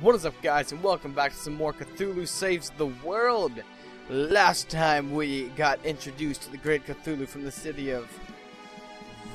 What is up, guys, and welcome back to some more Cthulhu Saves the World. Last time we got introduced to the great Cthulhu from the city of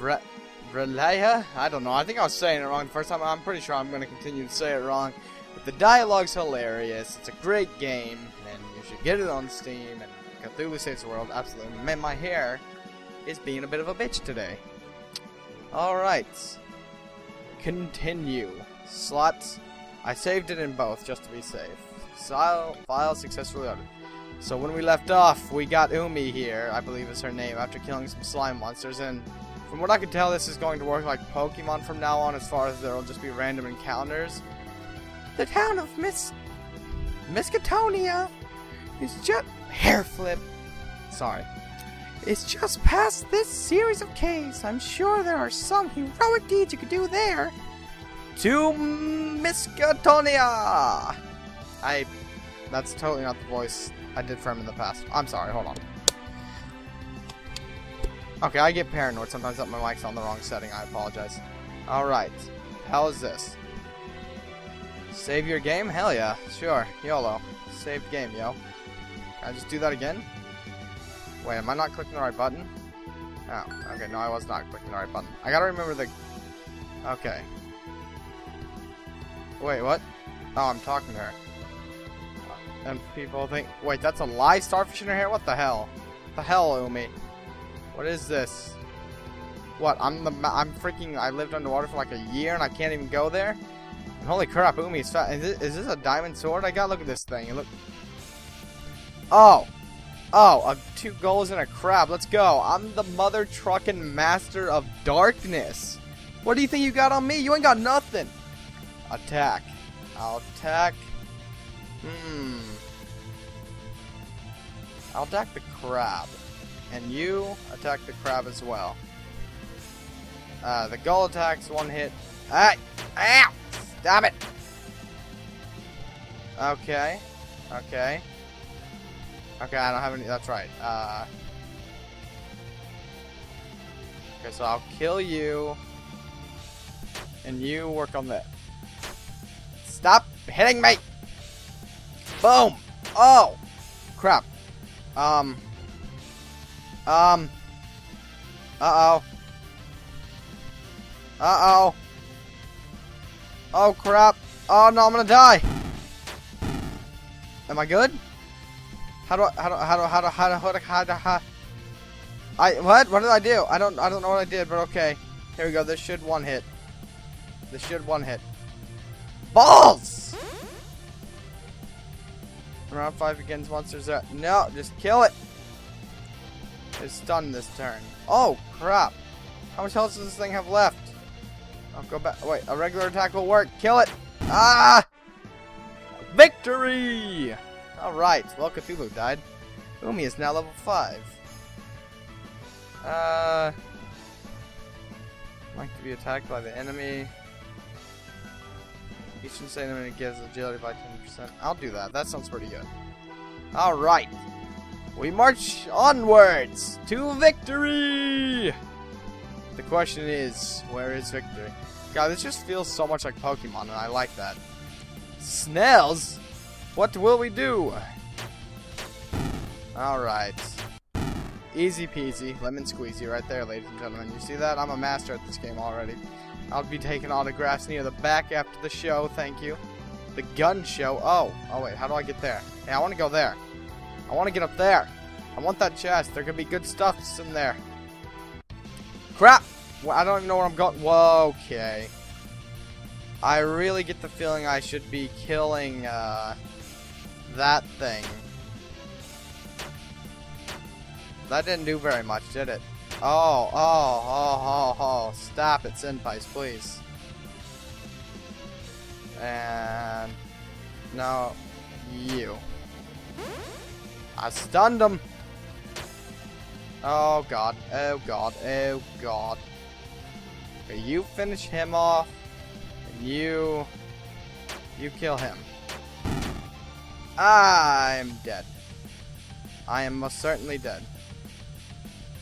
Vralaya? I don't know, I think I was saying it wrong the first time. I'm pretty sure I'm going to continue to say it wrong. But the dialogue's hilarious, it's a great game, and you should get it on Steam, and Cthulhu Saves the World, absolutely. Man, my hair is being a bit of a bitch today. Alright. Continue. Slots. I saved it in both, just to be safe. File successfully loaded. So when we left off, we got Umi here, I believe is her name, after killing some slime monsters, and from what I can tell, this is going to work like Pokemon from now on, as far as there will just be random encounters. The town of Miskatonia is just... hair flip! Sorry. It's just past this series of caves. I'm sure there are some heroic deeds you could do there. To Miskatonia! That's totally not the voice I did for him in the past. I'm sorry, hold on. Okay, I get paranoid sometimes that my mic's on the wrong setting. I apologize. Alright. How is this? Save your game? Hell yeah. Sure. YOLO. Save game, yo. Can I just do that again? Wait, am I not clicking the right button? Oh, okay, no, I was not clicking the right button. I gotta remember the... Okay. Wait, what? Oh, I'm talking to her. And people think... Wait, that's a live starfish in her hair? What the hell? What the hell, Umi? What is this? What, I'm freaking... I lived underwater for like a year and I can't even go there? And holy crap, Umi is fat. Is this a diamond sword? I gotta look at this thing. Look. Oh! Oh, 2 goals and a crab. Let's go. I'm the mother truckin' master of darkness. What do you think you got on me? You ain't got nothing. Attack. I'll attack. I'll attack the crab. And you attack the crab as well. The gull attacks 1 hit. Ah! Ow! Stop it! Okay. Okay. Okay, I don't have any... That's right. Okay, so I'll kill you. And you work on that. Stop hitting me! Boom! Oh! Crap. Uh-oh. Uh-oh. Oh, crap. Oh, no, I'm gonna die. Am I good? What did I do? I don't know what I did, but okay. Here we go. This should 1 hit. This should 1 hit. Balls! Round 5 against monsters. No, just kill it. It's stunned this turn. Oh, crap. How much health does this thing have left? I'll go back. Wait, a regular attack will work. Kill it. Ah! Victory! Alright, well, Cthulhu died. Umi is now level 5. Like to be attacked by the enemy. Each insane enemy gives agility by 10%. I'll do that. That sounds pretty good. Alright. We march onwards to victory! The question is, where is victory? God, this just feels so much like Pokemon, and I like that. Snails? What will we do? Alright. Easy peasy. Lemon squeezy right there, ladies and gentlemen. You see that? I'm a master at this game already. I'll be taking autographs near the back after the show, thank you. The gun show. Oh. Oh, wait. How do I get there? Hey, I want to go there. I want to get up there. I want that chest. There could be good stuff in there. Crap! Well, I don't even know where I'm going. Whoa, okay. I really get the feeling I should be killing, that thing. That didn't do very much, did it? Oh. Stop it, senpais, please. And... no, you. I stunned him! Oh, God. Oh, God. Oh, God. Okay, you finish him off. And you kill him. I'm dead. I am most certainly dead.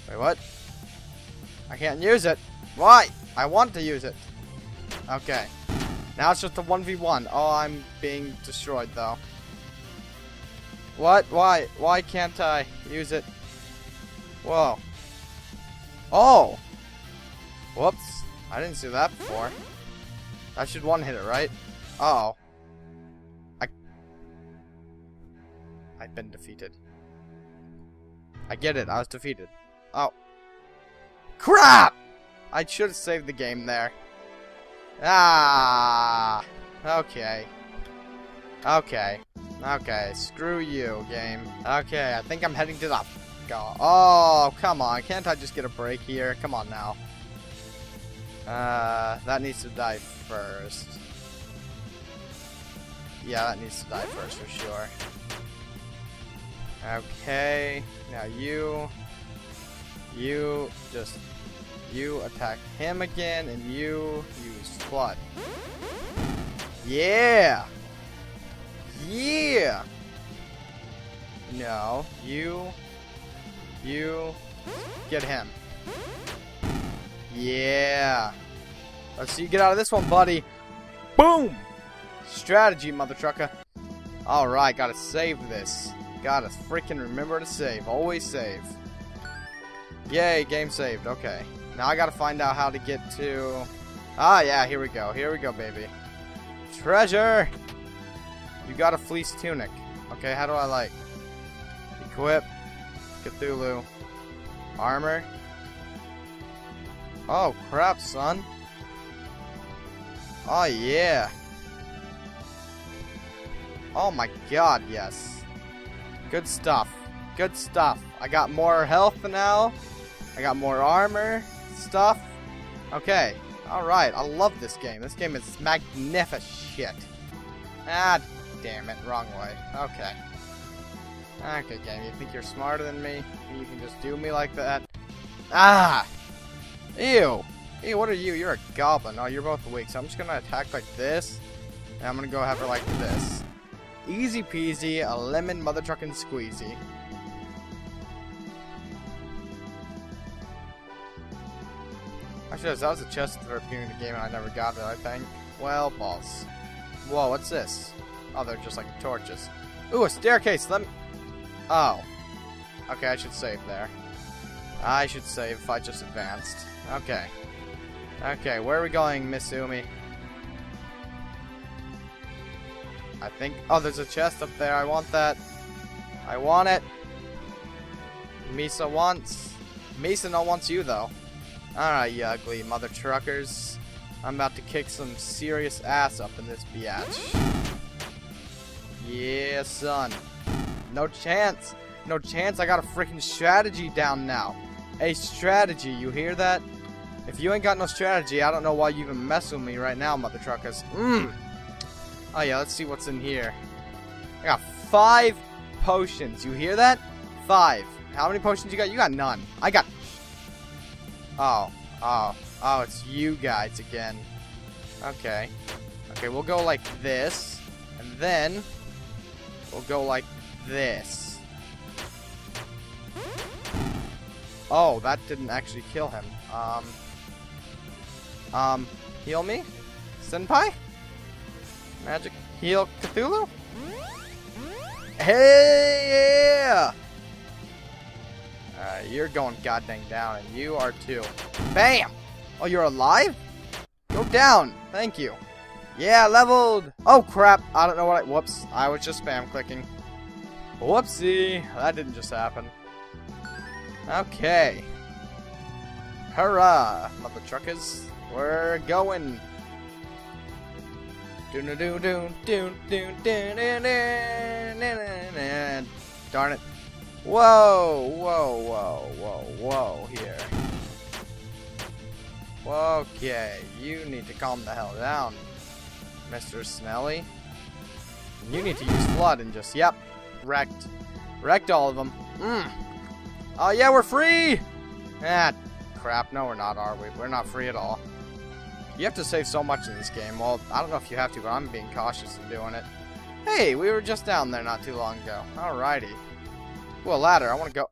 Wait, what? I can't use it. Why? I want to use it. Okay. Now it's just a 1v1. Oh, I'm being destroyed, though. What? Why? Why can't I use it? Whoa. Oh! Whoops. I didn't see that before. I should one-hit it, right? Uh-oh. I've been defeated. I get it. I was defeated. Oh. Crap! I should have saved the game there. Ah. Okay. Okay. Okay. Screw you, game. Okay. I think I'm heading to the... Oh, come on. Can't I just get a break here? Come on now. That needs to die first. Yeah, that needs to die first for sure. Okay. Now you... You attack him again, and you use flood. Yeah! Yeah! No, you get him. Yeah! Let's see you get out of this one, buddy. Boom! Strategy, mother trucker. Alright, gotta save this. Gotta freaking remember to save. Always save. Yay, game saved. Okay. Now I gotta find out how to get to... Ah, yeah, here we go. Here we go, baby. Treasure! You got a fleece tunic. Okay, how do I, like... Equip. Cthulhu. Armor. Oh, crap, son. Oh, yeah. Oh, my God, yes. Good stuff. Good stuff. I got more health now. I got more armor. Stuff. Okay. Alright. I love this game. This game is magnificent. Ah, damn it. Wrong way. Okay. Okay, game. You think you're smarter than me? You can just do me like that? Ah! Ew. Ew, what are you? You're a goblin. Oh, you're both weak. So I'm just gonna attack like this. And I'm gonna go have her like this. Easy peasy. A lemon mother truckin' squeezy. Actually, that was a chest at the beginning of the game and I never got it, I think. Well, balls. Whoa, what's this? Oh, they're just like torches. Ooh, a staircase! Let me... Oh. Okay, I should save there. I should save if I just advanced. Okay. Okay, where are we going, Miss Umi? I think... Oh, there's a chest up there. I want that. I want it. Misa wants... Misa no wants you, though. Alright, you ugly mother truckers. I'm about to kick some serious ass up in this biatch. Yeah, son. No chance. No chance. I got a freaking strategy down now. A strategy, you hear that? If you ain't got no strategy, I don't know why you even messing with me right now, mother truckers. Mmm. Oh, yeah, let's see what's in here. I got 5 potions. You hear that? 5. How many potions you got? You got none. I got... Oh, oh, oh, it's you guys again. Okay. Okay, we'll go like this. And then, we'll go like this. Oh, that didn't actually kill him. Heal me? Senpai? Magic heal Cthulhu? Hey! Yeah! You're going goddamn down, and you are too. Bam! Oh, you're alive? Go down! Thank you. Yeah, leveled! Oh, crap! I don't know what I... Whoops. I was just spam clicking. Whoopsie! That didn't just happen. Okay. Hurrah, mother truckers. We're going. Darn it. Whoa, whoa, whoa, whoa, whoa, here. Okay, you need to calm the hell down, Mr. Snelly. You need to use flood and just, yep, wrecked. Wrecked all of them. Mm. Oh, yeah, we're free! Ah, crap, no, we're not, are we? We're not free at all. You have to save so much in this game. Well, I don't know if you have to, but I'm being cautious in doing it. Hey, we were just down there not too long ago. Alrighty. Well, ladder, I want to go...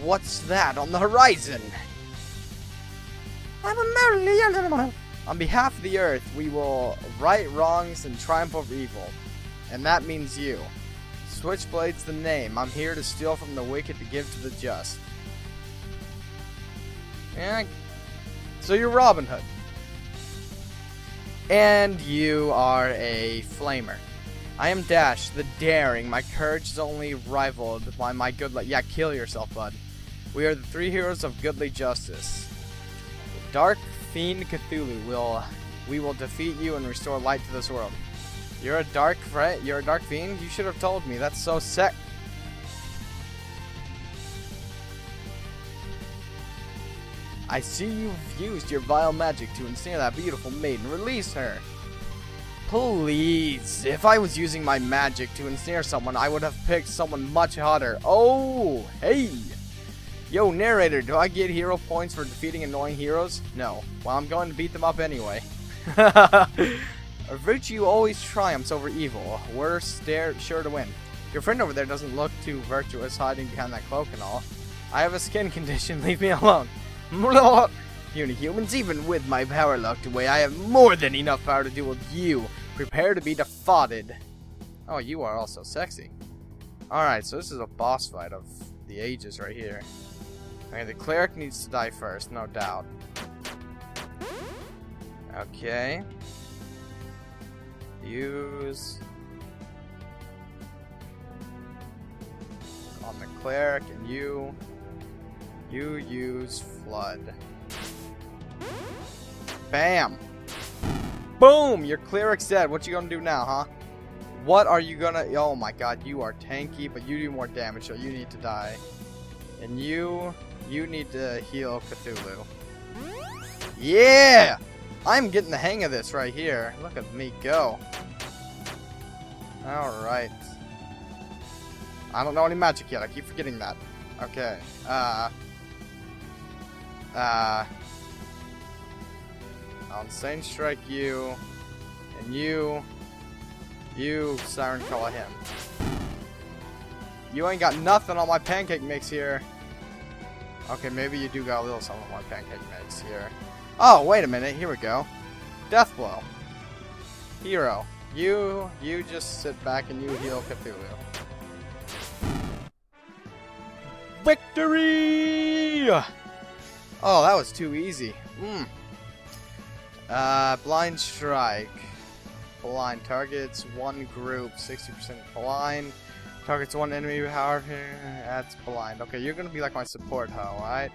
What's that on the horizon? I'm a merely young On behalf of the earth, we will right wrongs and triumph over evil. And that means you. Switchblade's the name. I'm here to steal from the wicked to give to the just. And so you're Robin Hood. And you are a flamer. I am Dash, the daring. My courage is only rivaled by my goodly... Yeah, kill yourself, bud. We are the three heroes of goodly justice. Dark Fiend Cthulhu will... We will defeat you and restore light to this world. You're a dark friend? You're a dark fiend? You should have told me. That's so sick. I see you've used your vile magic to ensnare that beautiful maiden. Release her. Please. If I was using my magic to ensnare someone, I would have picked someone much hotter. Oh, hey. Yo, narrator, do I get hero points for defeating annoying heroes? No. Well, I'm going to beat them up anyway. Virtue always triumphs over evil. We're sure to win. Your friend over there doesn't look too virtuous, hiding behind that cloak and all. I have a skin condition. Leave me alone. Puny humans, even with my power locked away, I have more than enough power to deal with you. Prepare to be defeated. Oh, you are also sexy. Alright, so this is a boss fight of the ages right here. Okay, the cleric needs to die first, no doubt. Okay. Use... on the cleric, and you... you use Flood. Bam! Boom! Your cleric's dead. What you gonna do now, huh? What are you gonna... Oh my god, you are tanky, but you do more damage, so you need to die. And you need to heal Cthulhu. Yeah! I'm getting the hang of this right here. Look at me go. Alright. I don't know any magic yet. I keep forgetting that. Okay. I'll Insane Strike you, and you Siren Call him. You ain't got nothing on my pancake mix here. Okay, maybe you do got a little something on my pancake mix here. Oh, wait a minute, here we go. Death Blow. Hero. You just sit back and you heal Cthulhu. Victory! Oh, that was too easy. Mm. Blind Strike. Blind targets one group, 60% blind. Targets one enemy, however, that's blind. Okay, you're gonna be like my support hoe, alright?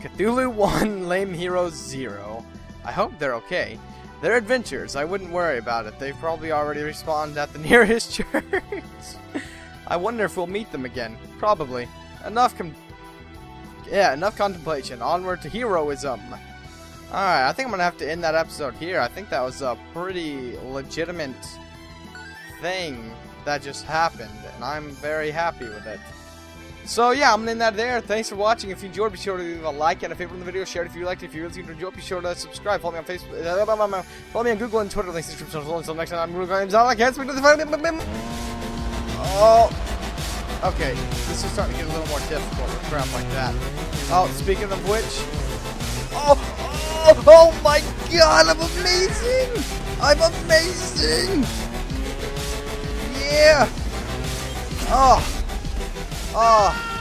Cthulhu 1, Lame Heroes 0. I hope they're okay. They're adventurers, I wouldn't worry about it. They've probably already respawned at the nearest church. I wonder if we'll meet them again. Probably. Enough contemplation. Onward to heroism. Alright, I think I'm going to have to end that episode here. I think that was a pretty legitimate thing that just happened, and I'm very happy with it. So yeah, I'm going to end that there. Thanks for watching. If you enjoyed, be sure to leave a like and a favorite on the video. Share it if you liked it. If you really seem to enjoy, be sure to subscribe. Follow me on Facebook. Follow me on Google and Twitter. Links in the description. Until next time, I'm NewGuyGames. I can't speak to the phone. Oh... okay, this is starting to get a little more difficult with crap like that. Oh, speaking of which... Oh my god, I'm amazing! I'm amazing! Yeah! Oh! Oh!